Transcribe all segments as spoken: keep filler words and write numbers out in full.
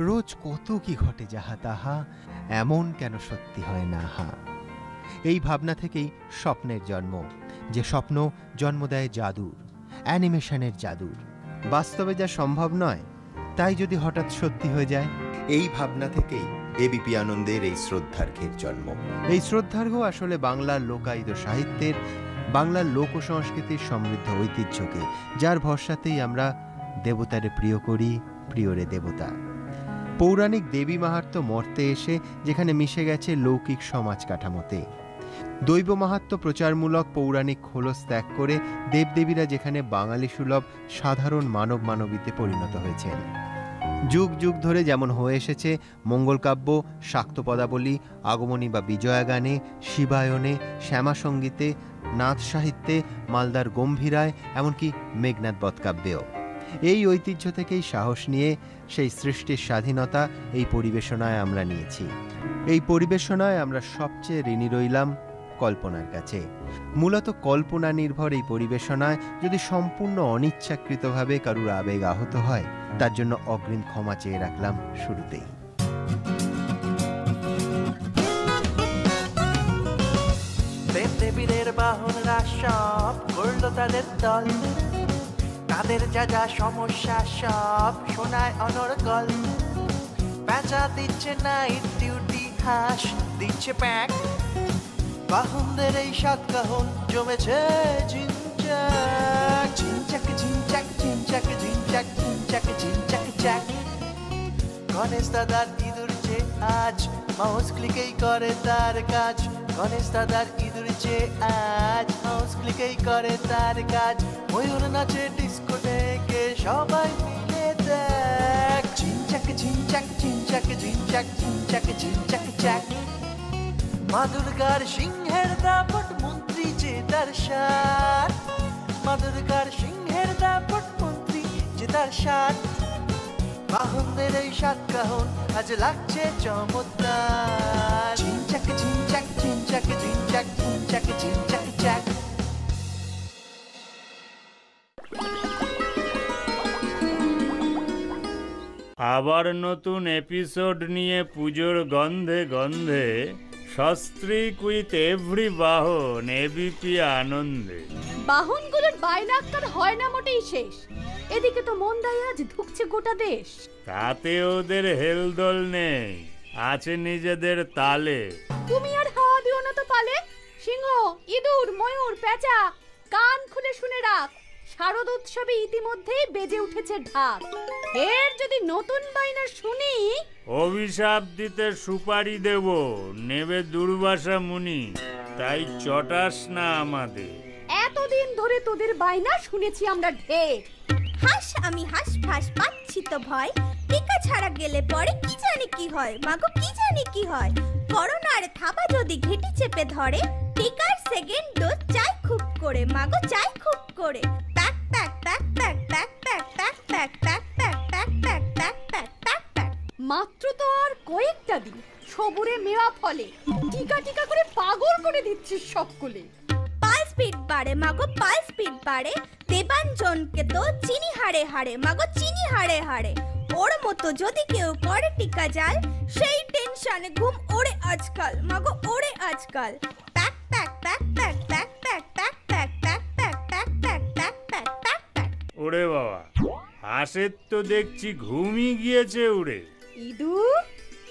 रोज कत कि घटे जहा ताहा एमन केन सत्यि हय ना हा। এই ভাবনা থেকেই স্বপ্নের জন্ম, যে স্বপ্ন জন্ম দেয় জাদুর, অ্যানিমেশনের জাদুর। বাস্তবে যা সম্ভব নয় তাই যদি হঠাৎ সত্যি হয়ে যায়, এই ভাবনা থেকেই এবিপি আনন্দের এই শ্রদ্ধার্ঘের জন্ম। এই শ্রদ্ধার্ঘ আসলে বাংলার লোকায়িত সাহিত্যের, বাংলার লোক সংস্কৃতির সমৃদ্ধ ঐতিহ্যকে, যার ভরসাতেই আমরা দেবতারে প্রিয় করি, প্রিয়রে দেবতা। পৌরাণিক দেবী মাহাত্ম্য মর্তে এসে যেখানে মিশে গেছে লৌকিক সমাজ কাঠামোতে। দৈব মাহাত্ম্য প্রচারমূলক পৌরাণিক খোলস ত্যাগ করে দেবদেবীরা যেখানে বাঙালি সুলভ সাধারণ মানব মানবীতে পরিণত হয়েছেন। যুগ যুগ ধরে যেমন হয়ে এসেছে মঙ্গলকাব্য, শাক্ত পদাবলী, আগমনী বা বিজয়া গানে, শিবায়নে, শ্যামা সঙ্গীতে, নাচ সাহিত্যে, মালদার গম্ভীরায়, এমনকি মেঘনাদ বধকাব্যেও। এই ঐতিহ্য থেকেই সাহস নিয়ে সেই সৃষ্টির স্বাধীনতা এই পরিবেশনায় আমরা নিয়েছি। এই পরিবেশনায় আমরা সবচেয়ে ঋণী রইলাম কল্পনার কাছে। মূলত কল্পনা নির্ভর এই পরিবেশনায় যদি সম্পূর্ণ অনিচ্ছাকৃতভাবে কারুর আবেগ আহত হয়, তার জন্য অগ্রিম ক্ষমা চেয়ে রাখলাম শুরুতেই। দেবদেবীদের বাহনরা সব করল তাদের দল, তাদের যা যা সমস্যা সব শোনায় অনর্গল। প্যাঁচা দিচ্ছে নাইট ডিউটি, হাঁস দিচ্ছে প্যাক, বাহনদের এই সাত কাহন জমেছে ঝিনচাক। ঝিনচাক ঝিনচাক ঝিনচাক ঝিনচাক ঝিনচাক ঝিনচাক চাক। গণেশ দাদার ইঁদুর যে আজ মাউস ক্লিকেই করে তার কাজ। গণেশ দাদার ইঁদুর যে আজ মাউস ক্লিকেই করে তার কাজ। ময়ূর নাচে ডিস্কোটেকে সবাই মিলে দেখ। ঝিনচাক ঝিনচাক ঝিনচাক ঝিনচাক ঝিনচাক ঝিনচাক চাক। মা দুর্গার সিংহের দাপট, মন্ত্রী জেতার সার। মা দুর্গার সিংহের দাপট, মন্ত্রী জেতার সার। বাহনদের এই সাত কাহন আজ লাগছে চমৎকার। ঝিনচাক ঝিনচাক ঝিনচাক ঝিনচাক ঝিনচাক ঝিনচাক চাক। আবার নতুন এপিসোড নিয়ে পুজোর গন্ধে গন্ধে সস্ত্রীক উইথ এভরি বাহন এবিপি আনন্দে। বাহনগুলোর বাইনাক্কার হয় না মোটেই শেষ। এদিকে তো মন্দাই আজ ধুকছে গোটা দেশ। তাতে ওদের হেলদোল নেই, আছে নিজেদের তালে। তুমি আর হাওয়া দিও না তো পালে। সিংহ, ইঁদুর, ময়ূর, পেঁচা কান খুলে শুনে রাখ, শারদ উৎসবে ইতিমধ্যেই বেজে উঠেছে ঢাক। এর যদি নতুন বাইনা শুনি, অভিশাপ দিতে সুপারি দেব, নেবে দুর্বাসা মুনি। তাই চটাস না আমাদের। এতদিন ধরে তোদের বাইনা শুনেছি আমরা ঢের। হাস আমি হাস ফাস পাচ্ছি তো ভয়, টিকা ছাড়া গেলে পরে কি জানি কি হয়। মাগো কি জানি কি হয়, করোনার থাবা যদি ঘেঁটি চেপে ধরে। টিকার সেকেন্ড ডোজ চাই খুব করে, মাগো চাই খুব করে। প্যাক প্যাক প্যাক প্যাক প্যাক প্যাক প্যাক প্যাক প্যাক প্যাক প্যাক প্যাক প্যাক প্যাক প্যাক প্যাক। মাত্র তো আর কয়েকটা দিন, সবুরে মেওয়া ফলে। টিকা টিকা করে পাগল করে দিচ্ছিস সকলে। পাল স্পিড বাড়ে মাগো পাল স্পিড বাড়ে। দেবাঞ্জনকে তো চিনি হাড়ে হাড়ে, মাগো চিনি হাড়ে হাড়ে। ওর মতো যদি কেউ করে টিকা জাল, সেই টেনশনে ঘুম ওড়ে আজকাল, মাগো ওড়ে আজকাল। প্যাক প্যাক প্যাক প্যাক প্যাক প্যাক প্যাক প্যাক প্যাক প্যাক প্যাক প্যাক প্যাক প্যাক প্যাক প্যাক। ওরে বাবা, হাসের তো দেখছি ঘুমই গিয়েছে উড়ে। ইঁদুর,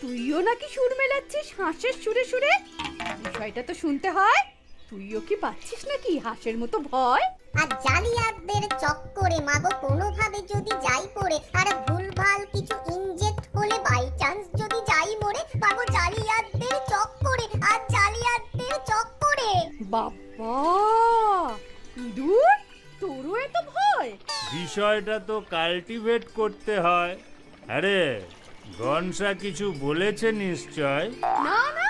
তুইও নাকি সুর মেলাচ্ছিস হাঁসের সুরে সুরে? বিষয়টা তো শুনতে হয়। তুইও কি পাচ্ছিস নাকি হাঁসের মতো ভয়? আর জালিয়াতদের চক্করে মাগো কোনোভাবে যদি যাই পড়ে, আর ভুলভাল কিছু ইনজেক্ট হলে বাই চান্স যদি যাই মরে, মাগো জালিয়াতদের চক্করে। আর জালিয়াতদের চক্করে বাবা, দূর তোরও এত ভয়? বিষয়টা তো কাল্টিভেট করতে হয়। আরে গনসা কিছু বলেছে নিশ্চয়? না না,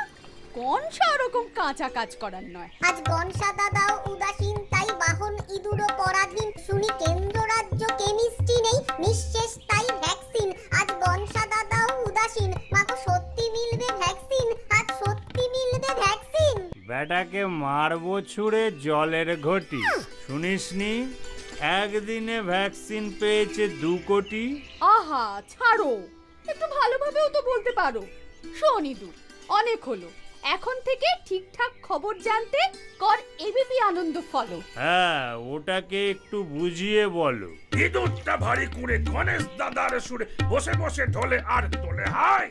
গনসা ওরকম কাঁচা কাজ করার নয়। আজ গনসা দাদাও উদাসীন, তাই বাহন ইঁদুরও পরাধীন। শুনি কেন্দ্র রাজ্য কেমিস্ট্রি নেই নিঃশেষ, তাই ভ্যাকসিন। আজ গনসা দাদাও উদাসীন, মাগো সত্যি মিলবে ভ্যাকসিন। আজ সত্যি মিলবে ভ্যাকসিন। ব্যাটাকে মারবো ছুঁড়ে জলের ঘটি, শুনিসনি? একদিনে ভ্যাকসিন পেয়েছে দু কোটি। আহা ছাড়ো, একটু ভালোভাবেও তো বলতে পারো। শোনিদু, অনেক হলো। এখন থেকে ঠিকঠাক খবর জানতে কর এবিপি আনন্দ ফলো। হ্যাঁ, ওটাকে একটু বুঝিয়ে বলো। ইঁদুরটা ভারী করে গণেশ দাদার সুরে বসে বসে ঢলে আর তোলে হাই।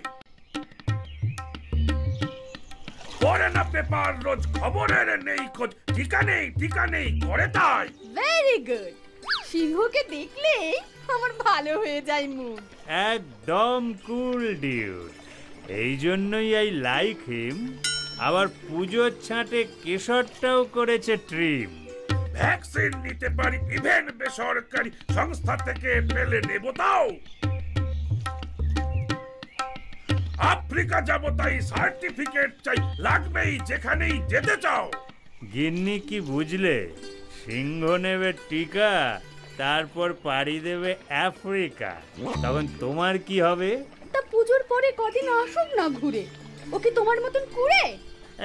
পড়ে না পেপার রোজ, খবরের নেই খোঁজ, ঠিকা নেই ঠিকা নেই করে তাই। Very good. সিংহকে দেখলে আমার ভালো হয়ে যায় মুড। একদম কুল ডিউড। এই জন্যই আই লাইক হিম। আবার পূজোর ছাঁটে কেশরটাও করেছে ট্রিম। ভ্যাকসিন নিতে পারি ইভেন বেসরকারি সংস্থা থেকে পেলে নেব তাও। আফ্রিকা যাব তাই সার্টিফিকেট চাই, লাগবেই যেখানেই যেতে চাও। গিন্নি কি বুঝলে? সিংহ নেবে টিকা, তারপর পাড়ি দেবে আফ্রিকা। তখন তোমার কি হবে? তা পূজোর পরে কদিন আসুক না ঘুরে, ওকে তোমার মতন ঘুরে।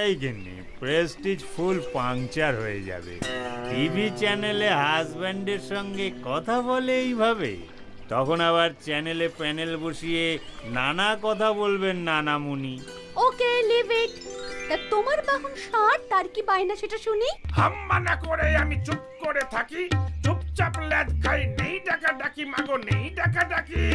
এই গিন্নি, প্রেস্টিজ ফুল পাংচার হয়ে যাবে। টিভি চ্যানেলে হাজব্যান্ডের সঙ্গে কথা বলে এইভাবে, তখন আবার চ্যানেলে প্যানেল বসিয়ে নানা কথা বলবেন নানা মুনি। Okay leave it. তা তোমার বাহন ষাট, তার কি বায়না সেটা শুনি। হাম্মা না করে আমি চুপ করে থাকি, চুপচাপ ল্যাদ খাই, নেই ডাকা ডাকি মাগো, নেই ডাকা ডাকি।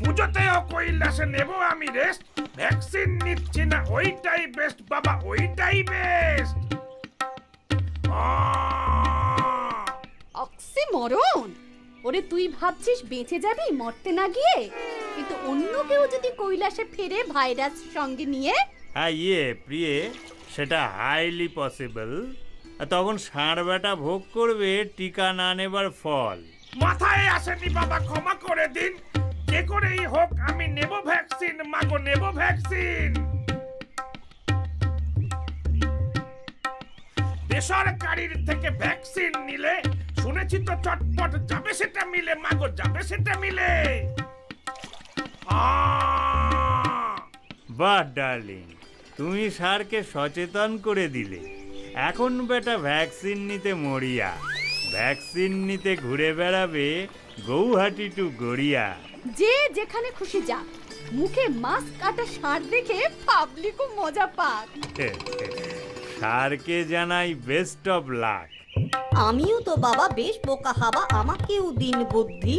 পুজোতেও কৈলাসে নেব আমি রেস্ট, ভ্যাকসিন নিচ্ছি না ওইটাই বেস্ট বাবা, ওইটাই বেস্ট। অক্সিমরন। ওরে তুই ভাবছিস বেঁচে যাবি মরতে না গিয়ে, কিন্তু অন্য কেউ যদি কৈলাসে ফিরে ভাইরাস সঙ্গে নিয়ে, হ্যাঁ ইয়ে প্রিয়ে, সেটা হাইলি পসিবল। তখন ষাঁড় বেটা ভোগ করবে টিকা না নেবার ফল। মাথায় আসেনি বাবা, ক্ষমা করে দিন। যে করেই হোক আমি নেব ভ্যাকসিন মাগো, নেব ভ্যাকসিন। বেসরকারির থেকে ভ্যাকসিন নিলে শুনেছি তো চটপট যাবে সেটা মিলে মাগো, যাবে সেটা মিলে। বাহ ডার্লিং, তুমি সারকে সচেতন করে দিলে। এখন বেটা ভ্যাকসিন নিতে মরিয়া, ভ্যাকসিন নিতে ঘুরে বেড়াবে গৌহাটি টু গড়িয়া। যে যেখানে খুশি যা, মুখে মাস্ক কাটা সার দেখে পাবলিকও মজা পাক। সারকে জানাই বেস্ট অফ লাক। আমিও তো বাবা বেশ বোকা হাবা, আমাকেও দিন বুদ্ধি।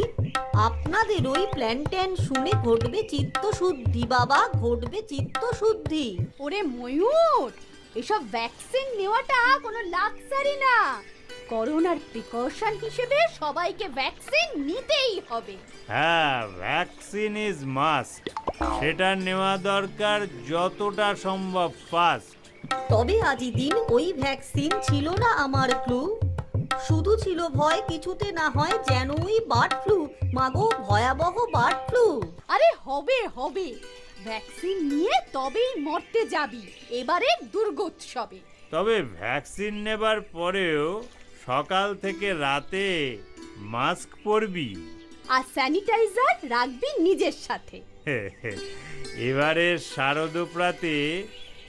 আপনাদের ওই প্ল্যান্টেন শুনে ঘটবে চিত্ত শুদ্ধি বাবা, ঘটবে চিত্ত শুদ্ধি। ওরে ময়ূর, এসব ভ্যাকসিন নেওয়াটা কোনো লাক্সারি না, করোনার প্রিকশন হিসেবে সবাইকে ভ্যাকসিন নিতেই হবে। হ্যাঁ, ভ্যাকসিন ইজ মাস্ট, সেটা নেওয়া দরকার যতটা সম্ভব ফাস্ট। তবে আজই দিন ওই ভ্যাকসিন ছিল না আমার ক্লু, শুধু ছিল ভয় কিছুতে না হয় যেন ওই বার্ড ফ্লু মাগো, ভয়াবহ বার্ড ফ্লু। আরে হবে হবে, ভ্যাকসিন নিয়ে তবেই মরতে যাবি এবারে দুর্গোৎসবে। তবে ভ্যাকসিন নেবার পরেও সকাল থেকে রাতে মাস্ক পরবি আর স্যানিটাইজার রাখবি নিজের সাথে। এবারে শারদপ্রাতে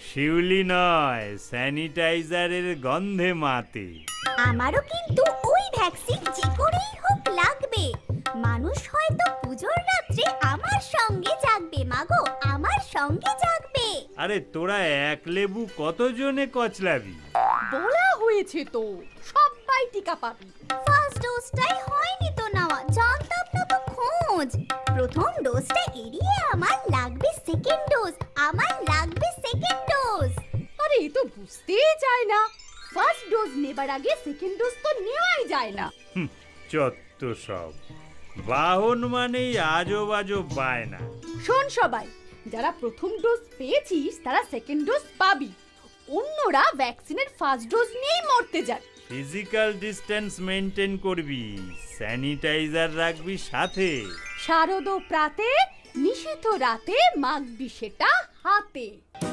শিউলি নয়, স্যানিটাইজারের গন্ধে মাতে। আমারও কিন্তু ওই ভ্যাকসিন যে করেই হোক লাগবে। মানুষ হয়তো পূজোর রাতে আমার সঙ্গে জাগবে মাগো, আমার সঙ্গে জাগবে। আরে তোরা এক লেবু কতজনে কচলাবি? বলা হয়েছে তো সবাই টিকা পাবি। ফার্স্ট ডোজটাই হয়নি তো নেওয়া, জানতাম না তো খোঁজ। প্রথম ডোজটা এড়িয়ে আমার লাগবে সেকেন্ড ডোজ, আমার লাগবে সেকেন্ড ডোজ। আরে এ তো বুঝতেই চায় না, ফার্স্ট ডোজ নেবার আগে সেকেন্ড ডোজ তো নেওয়াই যায় না। যত সব বাহন মানেই আজব আজব বায়না। শোন সবাই, যারা প্রথম ডোজ পেয়েছিস তারা সেকেন্ড ডোজ পাবি, অন্যরা ভ্যাকসিনের ফার্স্ট ডোজ নিয়েই মরতে যাবে। ফিজিক্যাল ডিসটেন্স মেইনটেইন করবি, স্যানিটাইজার রাখবি সাথে, শারদ প্রাতে নিষিদ্ধ রাতে মাখবি সেটা হাতে।